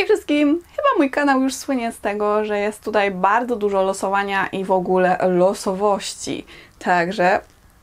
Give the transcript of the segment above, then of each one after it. Hej wszystkim! Chyba mój kanał już słynie z tego, że jest tutaj bardzo dużo losowania i w ogóle losowości. Także,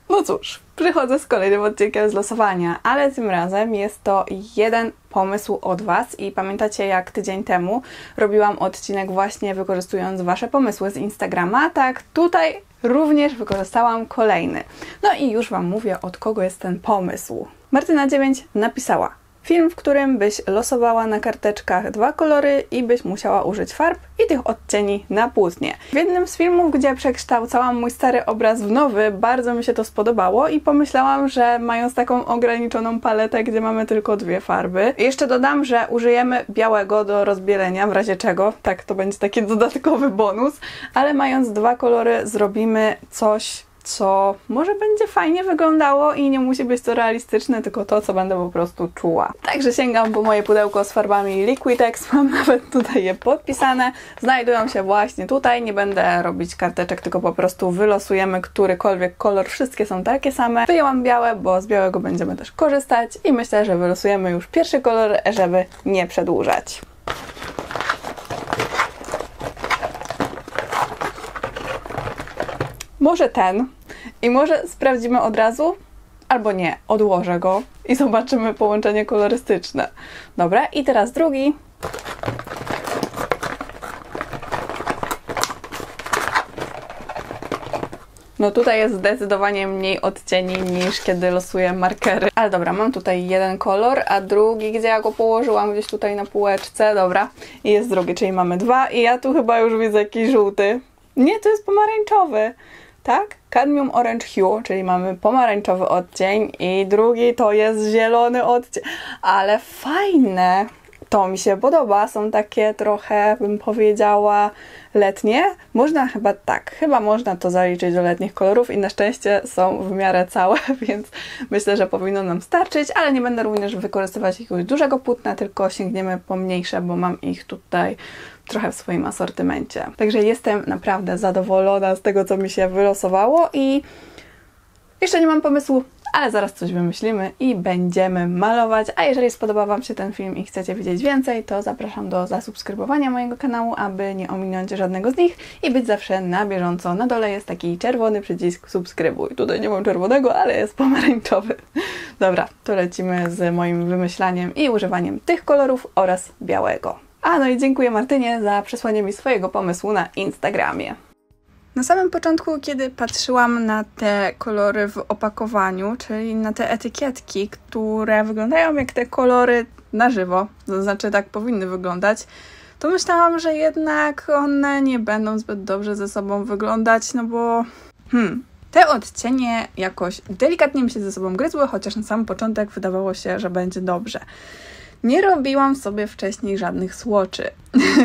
no cóż, przychodzę z kolejnym odcinkiem z losowania, ale tym razem jest to jeden pomysł od Was i pamiętacie, jak tydzień temu robiłam odcinek właśnie wykorzystując Wasze pomysły z Instagrama, tak tutaj również wykorzystałam kolejny. No i już Wam mówię, od kogo jest ten pomysł. Martyna9 napisała: film, w którym byś losowała na karteczkach dwa kolory i byś musiała użyć farb i tych odcieni na płótnie. W jednym z filmów, gdzie przekształcałam mój stary obraz w nowy, bardzo mi się to spodobało i pomyślałam, że mając taką ograniczoną paletę, gdzie mamy tylko dwie farby. Jeszcze dodam, że użyjemy białego do rozbielenia, w razie czego, tak to będzie taki dodatkowy bonus, ale mając dwa kolory zrobimy coś, co może będzie fajnie wyglądało i nie musi być to realistyczne, tylko to, co będę po prostu czuła. Także sięgam po moje pudełko z farbami Liquitex, mam nawet tutaj je podpisane, znajdują się właśnie tutaj, nie będę robić karteczek, tylko po prostu wylosujemy którykolwiek kolor, wszystkie są takie same. Wyjęłam białe, bo z białego będziemy też korzystać i myślę, że wylosujemy już pierwszy kolor, żeby nie przedłużać. Może ten. I może sprawdzimy od razu? Albo nie, odłożę go i zobaczymy połączenie kolorystyczne. Dobra, i teraz drugi. No tutaj jest zdecydowanie mniej odcieni niż kiedy losuję markery. Ale dobra, mam tutaj jeden kolor, a drugi, gdzie ja go położyłam, gdzieś tutaj na półeczce, dobra. I jest drugi, czyli mamy dwa i ja tu chyba już widzę jakiś żółty. Nie, to jest pomarańczowy. Tak? Cadmium Orange Hue, czyli mamy pomarańczowy odcień i drugi to jest zielony odcień. Ale fajne! To mi się podoba. Są takie trochę, bym powiedziała, letnie. Można chyba tak. Chyba można to zaliczyć do letnich kolorów i na szczęście są w miarę całe, więc myślę, że powinno nam starczyć, ale nie będę również wykorzystywać jakiegoś dużego płótna, tylko sięgniemy po mniejsze, bo mam ich tutaj trochę w swoim asortymencie. Także jestem naprawdę zadowolona z tego, co mi się wylosowało i jeszcze nie mam pomysłu, ale zaraz coś wymyślimy i będziemy malować. A jeżeli spodoba Wam się ten film i chcecie wiedzieć więcej, to zapraszam do zasubskrybowania mojego kanału, aby nie ominąć żadnego z nich i być zawsze na bieżąco. Na dole jest taki czerwony przycisk subskrybuj. Tutaj nie mam czerwonego, ale jest pomarańczowy. Dobra, to lecimy z moim wymyślaniem i używaniem tych kolorów oraz białego. A no i dziękuję Martynie za przesłanie mi swojego pomysłu na Instagramie. Na samym początku, kiedy patrzyłam na te kolory w opakowaniu, czyli na te etykietki, które wyglądają jak te kolory na żywo, to znaczy tak powinny wyglądać, to myślałam, że jednak one nie będą zbyt dobrze ze sobą wyglądać, no bo te odcienie jakoś delikatnie mi się ze sobą gryzły, chociaż na sam początek wydawało się, że będzie dobrze. Nie robiłam sobie wcześniej żadnych swatchy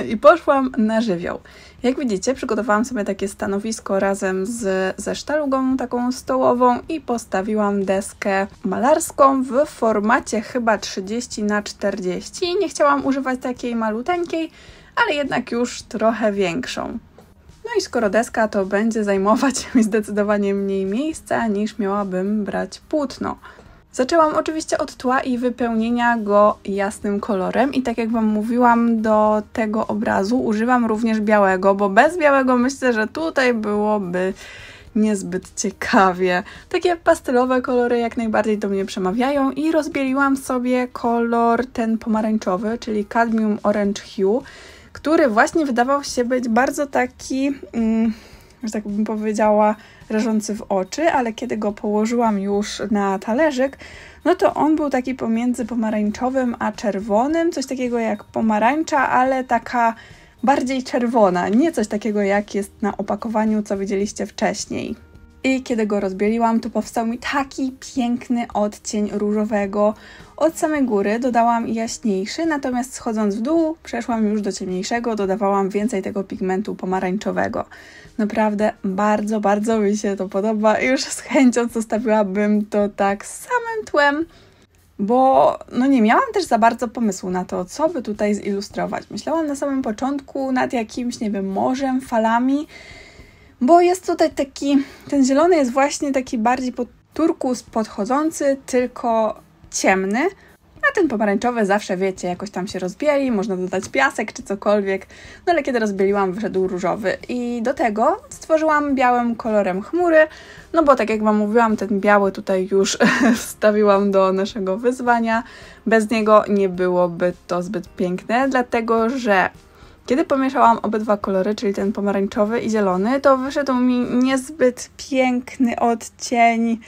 i poszłam na żywioł. Jak widzicie, przygotowałam sobie takie stanowisko razem ze sztalugą taką stołową i postawiłam deskę malarską w formacie chyba 30×40. Nie chciałam używać takiej maluteńkiej, ale jednak już trochę większą. No i skoro deska, to będzie zajmować mi zdecydowanie mniej miejsca niż miałabym brać płótno. Zaczęłam oczywiście od tła i wypełnienia go jasnym kolorem i tak jak Wam mówiłam, do tego obrazu używam również białego, bo bez białego myślę, że tutaj byłoby niezbyt ciekawie. Takie pastelowe kolory jak najbardziej do mnie przemawiają i rozbieliłam sobie kolor ten pomarańczowy, czyli Cadmium Orange Hue, który właśnie wydawał się być bardzo taki, że tak bym powiedziała, rażący w oczy, ale kiedy go położyłam już na talerzyk, no to on był taki pomiędzy pomarańczowym a czerwonym, coś takiego jak pomarańcza, ale taka bardziej czerwona, nie coś takiego jak jest na opakowaniu, co widzieliście wcześniej. I kiedy go rozbieliłam, to powstał mi taki piękny odcień różowego. Od samej góry dodałam jaśniejszy, natomiast schodząc w dół przeszłam już do ciemniejszego, dodawałam więcej tego pigmentu pomarańczowego. Naprawdę bardzo, bardzo mi się to podoba i już z chęcią zostawiłabym to tak z samym tłem, bo no nie miałam też za bardzo pomysłu na to, co by tutaj zilustrować. Myślałam na samym początku nad jakimś, nie wiem, morzem, falami, bo jest tutaj taki, ten zielony jest właśnie taki bardziej pod turkus podchodzący, tylko ciemny. A ten pomarańczowy zawsze, wiecie, jakoś tam się rozbieli, można dodać piasek czy cokolwiek. No ale kiedy rozbieliłam, wyszedł różowy. I do tego stworzyłam białym kolorem chmury, no bo tak jak Wam mówiłam, ten biały tutaj już wstawiłam do naszego wyzwania. Bez niego nie byłoby to zbyt piękne, dlatego że kiedy pomieszałam obydwa kolory, czyli ten pomarańczowy i zielony, to wyszedł mi niezbyt piękny odcień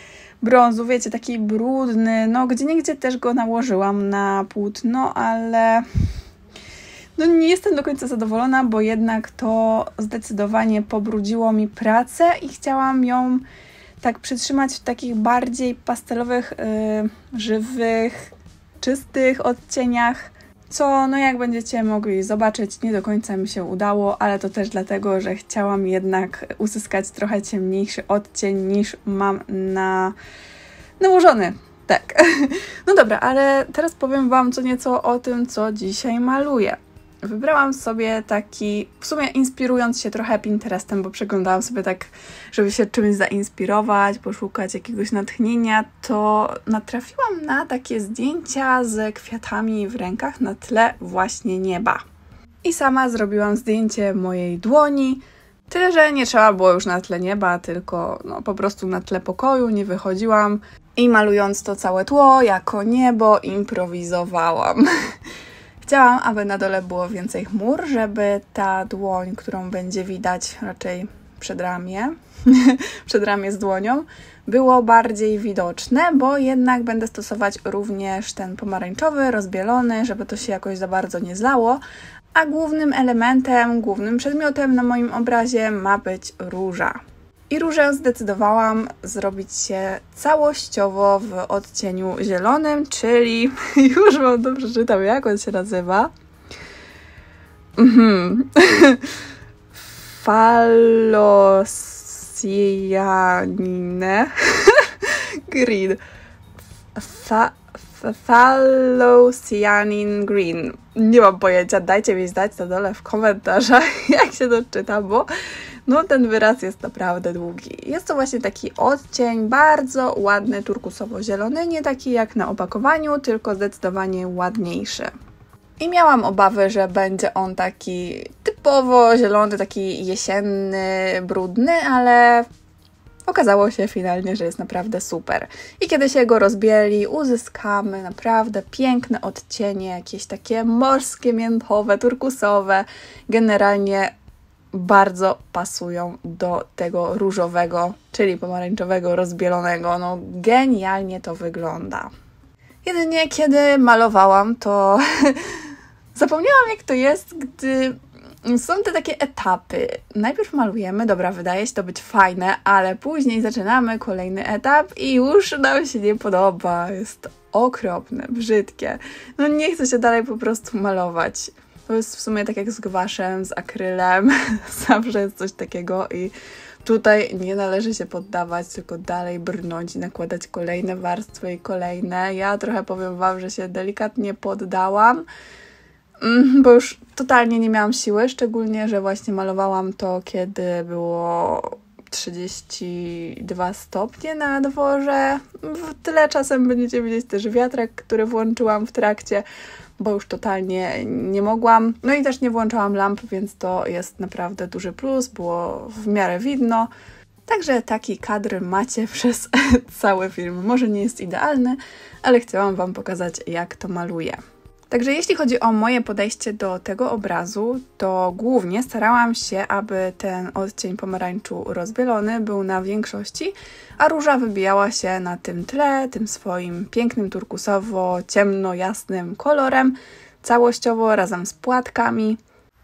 brązu, wiecie, taki brudny, no gdzieniegdzie też go nałożyłam na płótno, ale no nie jestem do końca zadowolona, bo jednak to zdecydowanie pobrudziło mi pracę i chciałam ją tak przytrzymać w takich bardziej pastelowych, żywych, czystych odcieniach, co no jak będziecie mogli zobaczyć, nie do końca mi się udało, ale to też dlatego, że chciałam jednak uzyskać trochę ciemniejszy odcień niż mam nałożony. Tak. No dobra, ale teraz powiem Wam co nieco o tym, co dzisiaj maluję. Wybrałam sobie taki, w sumie inspirując się trochę Pinterestem, bo przeglądałam sobie tak, żeby się czymś zainspirować, poszukać jakiegoś natchnienia, to natrafiłam na takie zdjęcia z kwiatami w rękach na tle właśnie nieba. I sama zrobiłam zdjęcie mojej dłoni, tyle że nie trzeba było już na tle nieba, tylko no, po prostu na tle pokoju, nie wychodziłam i malując to całe tło jako niebo improwizowałam. Chciałam, aby na dole było więcej chmur, żeby ta dłoń, którą będzie widać raczej przedramię z dłonią, było bardziej widoczne, bo jednak będę stosować również ten pomarańczowy, rozbielony, żeby to się jakoś za bardzo nie zlało, a głównym elementem, głównym przedmiotem na moim obrazie ma być róża. I różę zdecydowałam zrobić się całościowo w odcieniu zielonym, czyli już Wam to przeczytam, jak on się nazywa. Falocyanine Green. Falocyanin Green. Nie mam pojęcia, dajcie mi znać na dole w komentarzach, jak się to czyta, bo no ten wyraz jest naprawdę długi. Jest to właśnie taki odcień, bardzo ładny, turkusowo-zielony, nie taki jak na opakowaniu, tylko zdecydowanie ładniejszy. I miałam obawy, że będzie on taki typowo zielony, taki jesienny, brudny, ale okazało się finalnie, że jest naprawdę super. I kiedy się go rozbieli, uzyskamy naprawdę piękne odcienie, jakieś takie morskie, miętowe, turkusowe, generalnie bardzo pasują do tego różowego, czyli pomarańczowego, rozbielonego. No genialnie to wygląda. Jedynie kiedy malowałam, to zapomniałam jak to jest, gdy są te takie etapy. Najpierw malujemy, dobra, wydaje się to być fajne, ale później zaczynamy kolejny etap i już nam się nie podoba. Jest okropne, brzydkie. No nie chce się dalej po prostu malować. To jest w sumie tak jak z gwaszem, z akrylem, zawsze jest coś takiego i tutaj nie należy się poddawać, tylko dalej brnąć i nakładać kolejne warstwy i kolejne. Ja trochę powiem Wam, że się delikatnie poddałam, bo już totalnie nie miałam siły, szczególnie, że właśnie malowałam to, kiedy było 32 stopnie na dworze. W tyle czasem będziecie widzieć też wiatrak, który włączyłam w trakcie, bo już totalnie nie mogłam. No i też nie włączałam lamp, więc to jest naprawdę duży plus, było w miarę widno. Także taki kadr macie przez cały film. Może nie jest idealny, ale chciałam Wam pokazać, jak to maluję. Także jeśli chodzi o moje podejście do tego obrazu, to głównie starałam się, aby ten odcień pomarańczu rozbielony był na większości, a róża wybijała się na tym tle, tym swoim pięknym turkusowo-ciemno-jasnym kolorem, całościowo razem z płatkami.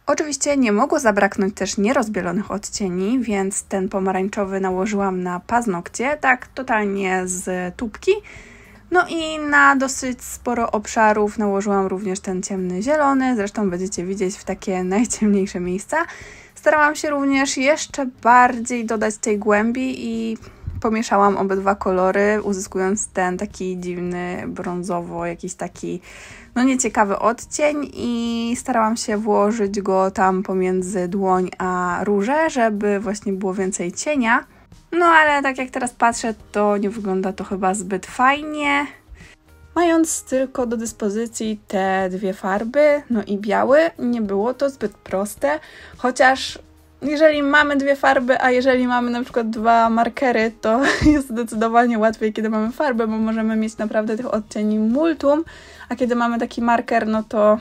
Oczywiście nie mogło zabraknąć też nierozbielonych odcieni, więc ten pomarańczowy nałożyłam na paznokcie, tak totalnie z tubki. No i na dosyć sporo obszarów nałożyłam również ten ciemny zielony, zresztą będziecie widzieć w takie najciemniejsze miejsca. Starałam się również jeszcze bardziej dodać tej głębi i pomieszałam obydwa kolory, uzyskując ten taki dziwny brązowo, jakiś taki no nieciekawy odcień i starałam się włożyć go tam pomiędzy dłoń a różę, żeby właśnie było więcej cienia. No ale tak jak teraz patrzę, to nie wygląda to chyba zbyt fajnie. Mając tylko do dyspozycji te dwie farby, no i biały, nie było to zbyt proste, chociaż jeżeli mamy dwie farby, a jeżeli mamy na przykład dwa markery, to jest zdecydowanie łatwiej, kiedy mamy farbę, bo możemy mieć naprawdę tych odcieni multum, a kiedy mamy taki marker, no to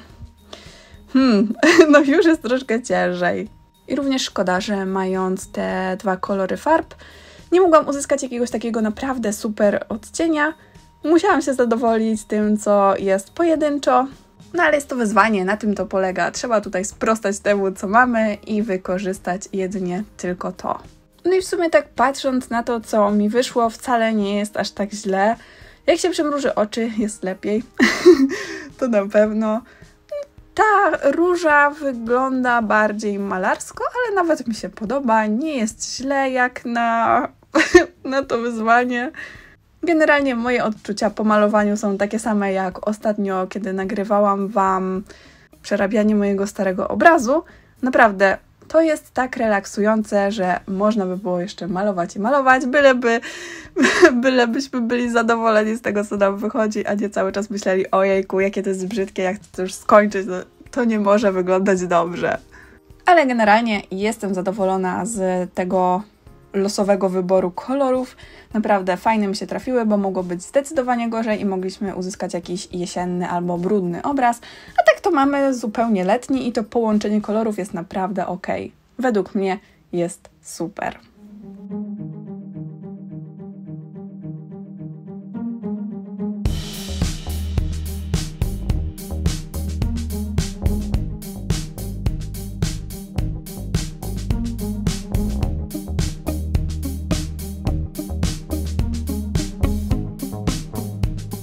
no już jest troszkę ciężej. I również szkoda, że mając te dwa kolory farb, nie mogłam uzyskać jakiegoś takiego naprawdę super odcienia. Musiałam się zadowolić tym, co jest pojedynczo. No ale jest to wyzwanie, na tym to polega. Trzeba tutaj sprostać temu, co mamy i wykorzystać jedynie tylko to. No i w sumie tak patrząc na to, co mi wyszło, wcale nie jest aż tak źle. Jak się przymruży oczy, jest lepiej. To na pewno. Ta róża wygląda bardziej malarsko, ale nawet mi się podoba. Nie jest źle jak na to wyzwanie. Generalnie moje odczucia po malowaniu są takie same jak ostatnio, kiedy nagrywałam Wam przerabianie mojego starego obrazu. Naprawdę, to jest tak relaksujące, że można by było jeszcze malować i malować, bylebyśmy byli zadowoleni z tego, co nam wychodzi, a nie cały czas myśleli, ojejku, jakie to jest brzydkie, jak to już skończyć, to nie może wyglądać dobrze. Ale generalnie jestem zadowolona z tego losowego wyboru kolorów. Naprawdę fajne mi się trafiły, bo mogło być zdecydowanie gorzej i mogliśmy uzyskać jakiś jesienny albo brudny obraz, a tak to mamy zupełnie letni i to połączenie kolorów jest naprawdę ok. Według mnie jest super.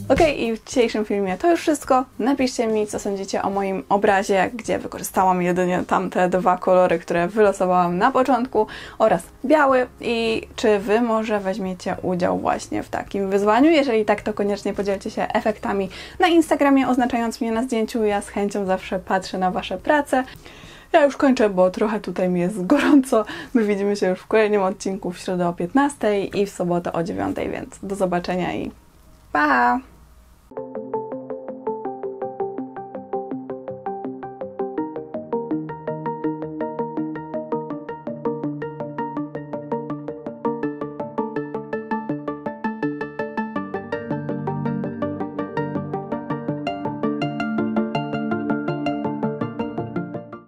Okej, i w dzisiejszym filmie to już wszystko. Napiszcie mi, co sądzicie o moim obrazie, gdzie wykorzystałam jedynie tamte dwa kolory, które wylosowałam na początku, oraz biały, i czy Wy może weźmiecie udział właśnie w takim wyzwaniu. Jeżeli tak, to koniecznie podzielcie się efektami na Instagramie, oznaczając mnie na zdjęciu. Ja z chęcią zawsze patrzę na Wasze prace. Ja już kończę, bo trochę tutaj mi jest gorąco. My widzimy się już w kolejnym odcinku w środę o 15:00 i w sobotę o 9:00, więc do zobaczenia i pa!